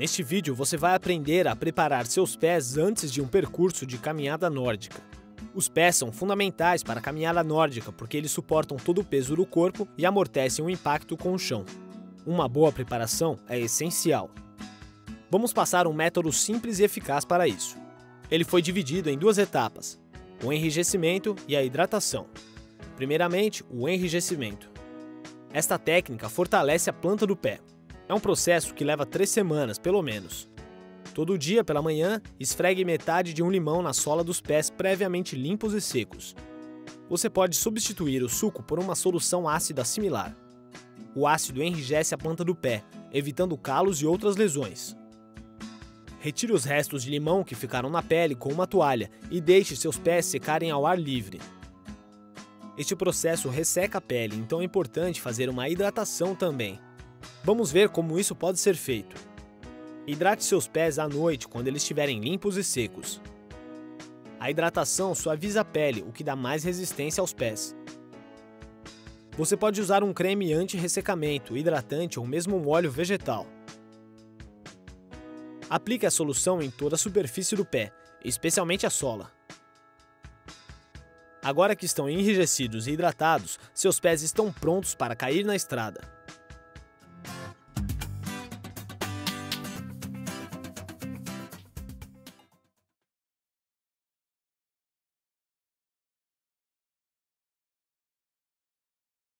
Neste vídeo você vai aprender a preparar seus pés antes de um percurso de caminhada nórdica. Os pés são fundamentais para a caminhada nórdica porque eles suportam todo o peso do corpo e amortecem o impacto com o chão. Uma boa preparação é essencial. Vamos passar um método simples e eficaz para isso. Ele foi dividido em duas etapas, o enrijecimento e a hidratação. Primeiramente, o enrijecimento. Esta técnica fortalece a planta do pé. É um processo que leva 3 semanas, pelo menos. Todo dia, pela manhã, esfregue metade de um limão na sola dos pés previamente limpos e secos. Você pode substituir o suco por uma solução ácida similar. O ácido enrijece a planta do pé, evitando calos e outras lesões. Retire os restos de limão que ficaram na pele com uma toalha e deixe seus pés secarem ao ar livre. Este processo resseca a pele, então é importante fazer uma hidratação também. Vamos ver como isso pode ser feito. Hidrate seus pés à noite quando eles estiverem limpos e secos. A hidratação suaviza a pele, o que dá mais resistência aos pés. Você pode usar um creme anti-ressecamento, hidratante ou mesmo um óleo vegetal. Aplique a solução em toda a superfície do pé, especialmente a sola. Agora que estão enrijecidos e hidratados, seus pés estão prontos para cair na estrada.